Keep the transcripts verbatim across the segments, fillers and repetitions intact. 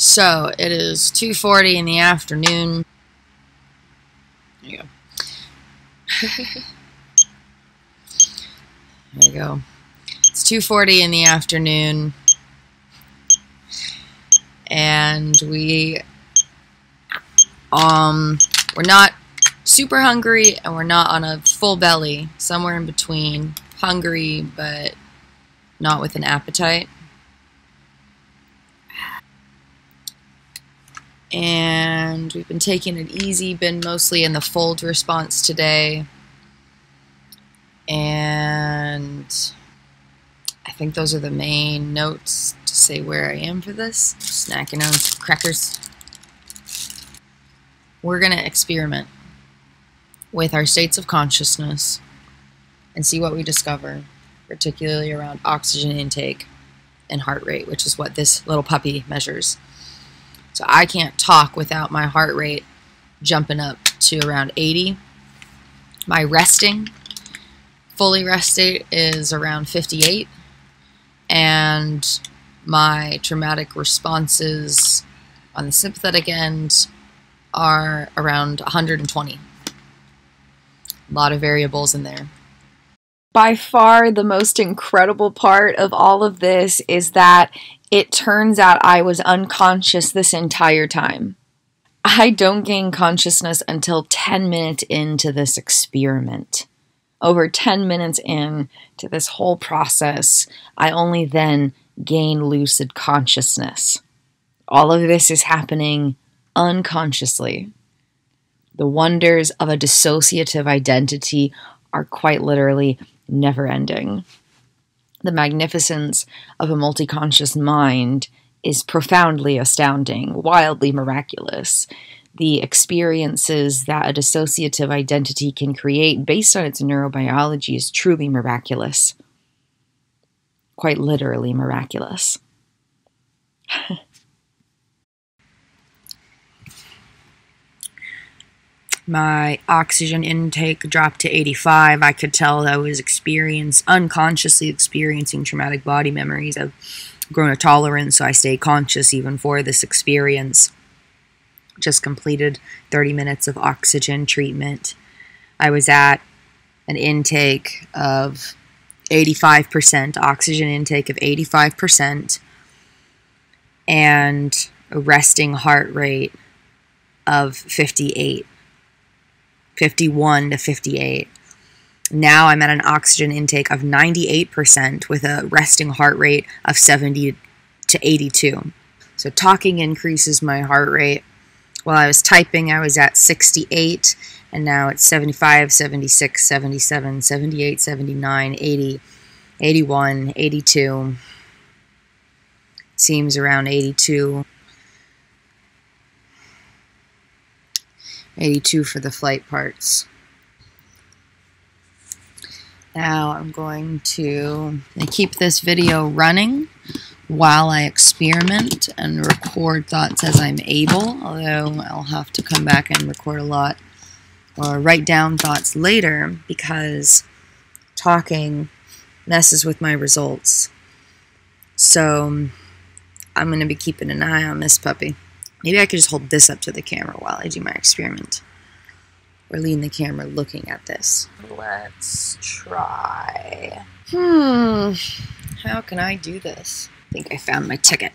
So it is two forty in the afternoon. There you go. There you go. It's two forty in the afternoon, and we um we're not super hungry, and we're not on a full belly. Somewhere in between, hungry but not with an appetite. And we've been taking it easy, been mostly in the fold response today. And I think those are the main notes to say where I am for this. Snacking on some crackers. We're going to experiment with our states of consciousness and see what we discover, particularly around oxygen intake and heart rate, which is what this little puppy measures. So I can't talk without my heart rate jumping up to around eighty. My resting, fully rested, is around fifty-eight. And my traumatic responses on the sympathetic end are around one hundred twenty. A lot of variables in there. By far the most incredible part of all of this is that it turns out I was unconscious this entire time. I don't gain consciousness until ten minutes into this experiment. Over ten minutes into this whole process, I only then gain lucid consciousness. All of this is happening unconsciously. The wonders of a dissociative identity are quite literally never ending. The magnificence of a multi-conscious mind is profoundly astounding, wildly miraculous. The experiences that a dissociative identity can create based on its neurobiology is truly miraculous. Quite literally miraculous. My oxygen intake dropped to eighty-five. I could tell I was experience, unconsciously experiencing traumatic body memories. I've grown a tolerance, so I stay conscious even for this experience. Just completed thirty minutes of oxygen treatment. I was at an intake of eighty-five percent, oxygen intake of eighty-five percent, and a resting heart rate of fifty-eight. fifty-one to fifty-eight. Now I'm at an oxygen intake of ninety-eight percent with a resting heart rate of seventy to eighty-two. So talking increases my heart rate. While I was typing, I was at sixty-eight, and now it's seventy-five, seventy-six, seventy-seven, seventy-eight, seventy-nine, eighty, eighty-one, eighty-two. Seems around eighty-two. eighty-two for the flight parts. Now I'm going to keep this video running while I experiment and record thoughts as I'm able, although I'll have to come back and record a lot or write down thoughts later because talking messes with my results. So I'm going to be keeping an eye on this puppy. Maybe I could just hold this up to the camera while I do my experiment. Or lean the camera looking at this. Let's try. Hmm, how can I do this? I think I found my ticket.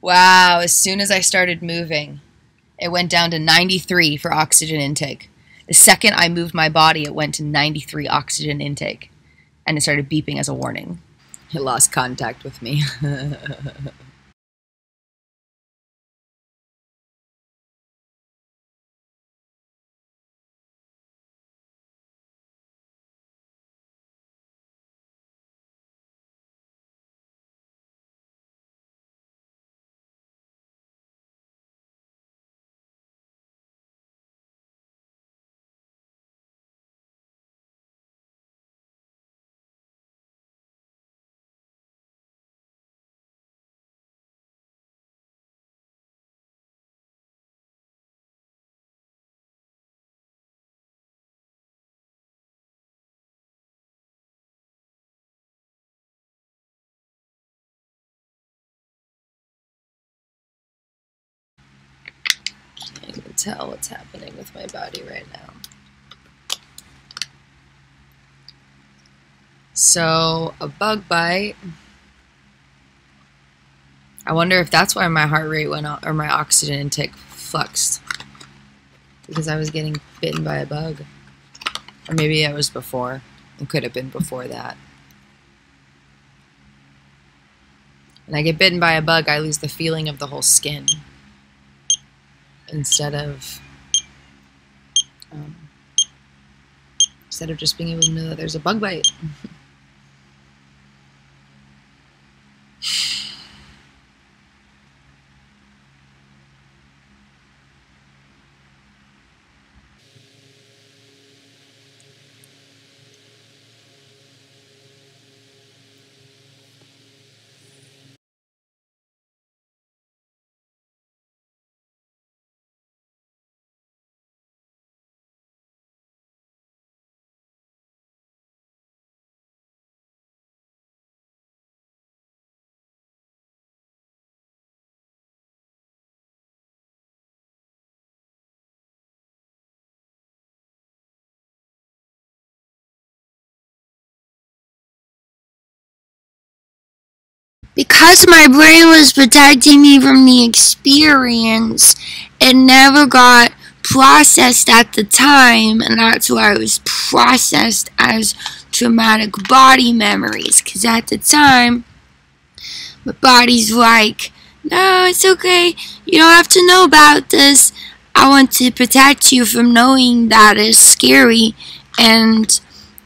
Wow, as soon as I started moving, it went down to ninety-three for oxygen intake. The second I moved my body, it went to ninety-three oxygen intake. And it started beeping as a warning. He lost contact with me. tell what's happening with my body right now. So a bug bite. I wonder if that's why my heart rate went up, or my oxygen intake fluxed, because I was getting bitten by a bug. Or maybe it was before. It could have been before that. When I get bitten by a bug, I lose the feeling of the whole skin instead of um, instead of just being able to know that there's a bug bite. Because my brain was protecting me from the experience, it never got processed at the time, and that's why it was processed as traumatic body memories. Because at the time, my body's like, no, it's okay, you don't have to know about this. I want to protect you from knowing that it's scary. And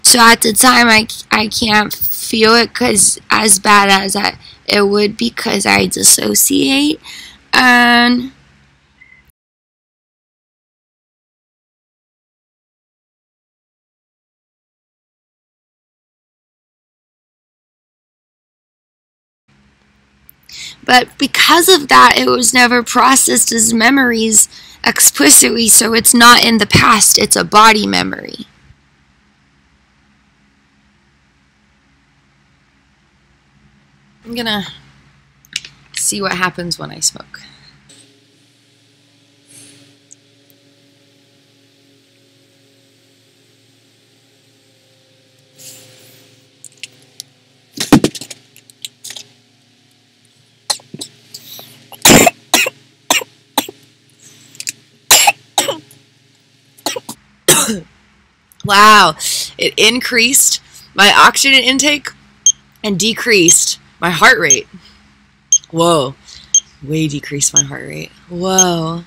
so at the time, I, I can't feel it because as bad as I... it would, because I dissociate, and but because of that, it was never processed as memories explicitly, so it's not in the past, it's a body memory. I'm gonna see what happens when I smoke. Wow, it increased my oxygen intake and decreased my heart rate. Whoa. Way decreased my heart rate. Whoa.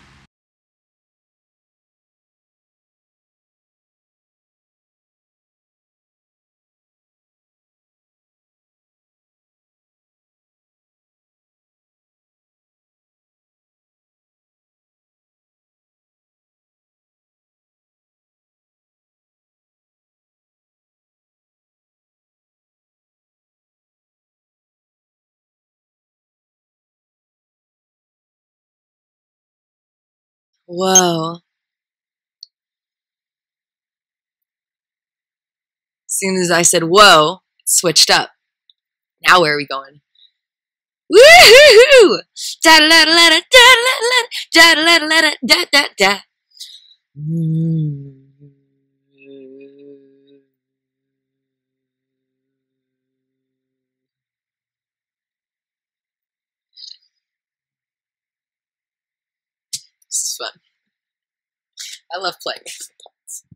Whoa. As soon as I said whoa, it switched up. Now where are we going? Woohoo! Da da da da da da da da da da da da. This is fun. I love playing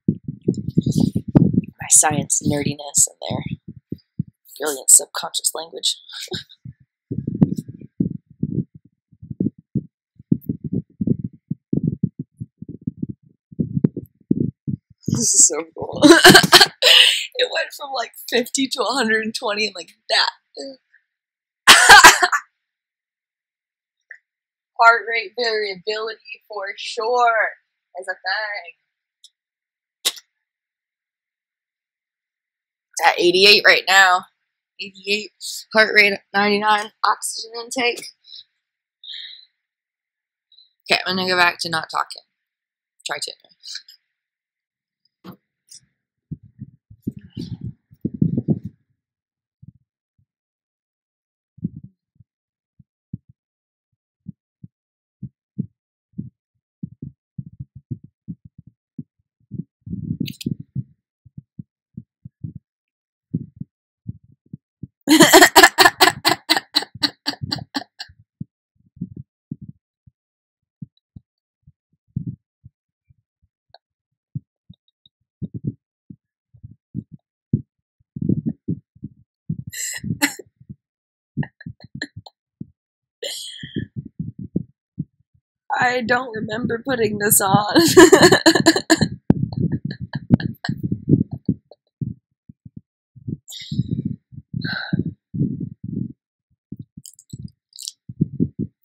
with my science nerdiness and their brilliant subconscious language. This is so cool. It went from like fifty to one hundred twenty and like that. Heart rate variability for sure is a thing. It's at eighty-eight right now. eighty-eight, heart rate at ninety-nine, oxygen intake. Okay, I'm gonna go back to not talking. Try to. I don't remember putting this on.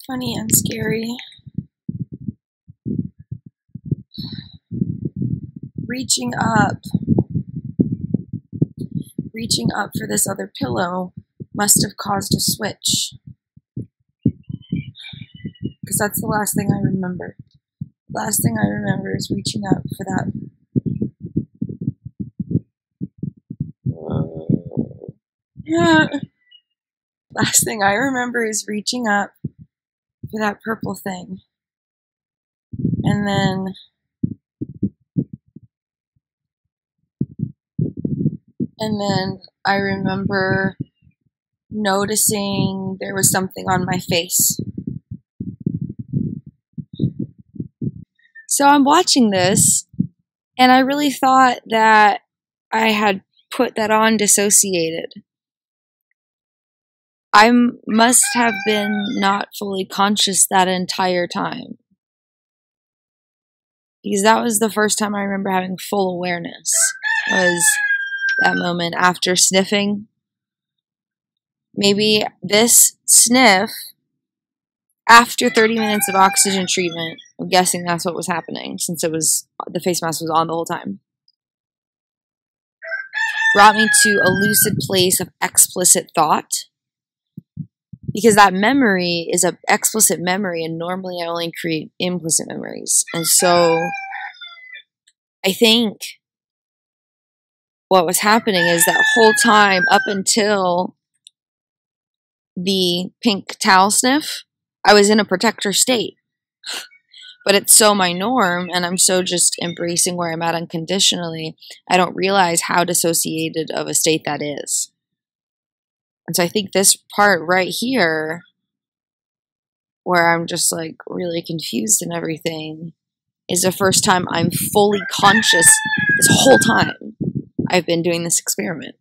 Funny and scary. Reaching up. Reaching up for this other pillow must have caused a switch. Because that's the last thing I remember. Last thing I remember is reaching up for that. Yeah. Last thing I remember is reaching up for that purple thing. And then And then I remember noticing there was something on my face. So I'm watching this, and I really thought that I had put that on dissociated. I must have been not fully conscious that entire time. Because that was the first time I remember having full awareness, was that moment after sniffing. Maybe this sniff after thirty minutes of oxygen treatment, I'm guessing that's what was happening, since it was the face mask was on the whole time, brought me to a lucid place of explicit thought, because that memory is an explicit memory, and normally I only create implicit memories. And so I think what was happening is that whole time up until the pink towel sniff, I was in a protector state. But it's so my norm, and I'm so just embracing where I'm at unconditionally, I don't realize how dissociated of a state that is. And so I think this part right here, where I'm just like really confused and everything, is the first time I'm fully conscious this whole time I've been doing this experiment.